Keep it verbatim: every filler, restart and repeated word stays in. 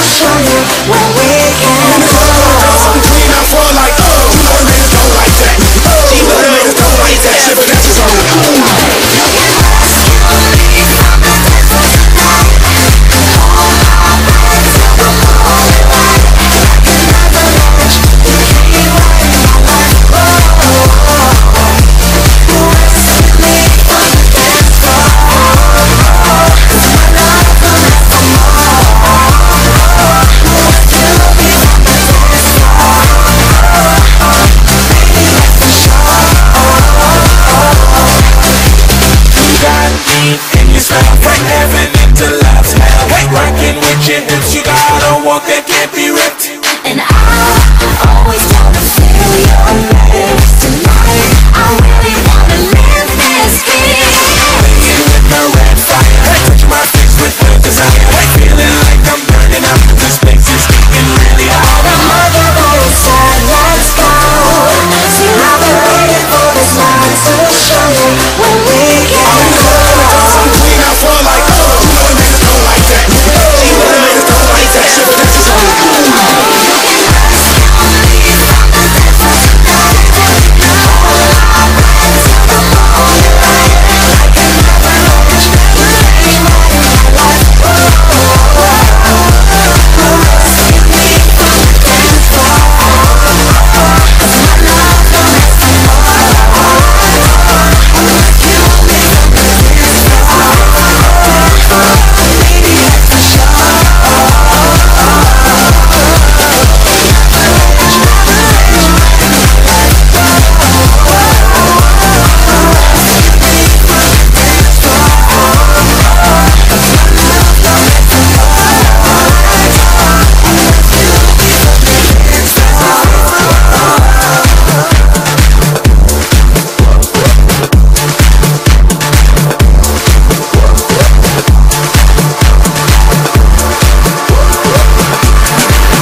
show you where we can go. Some green and fall like, oh, you don't make it go like that. Oh, you don't make it go like that. Shit, but that's just on the cool. Rockin' with your hips, you gotta walk that can't be ripped. And I always tell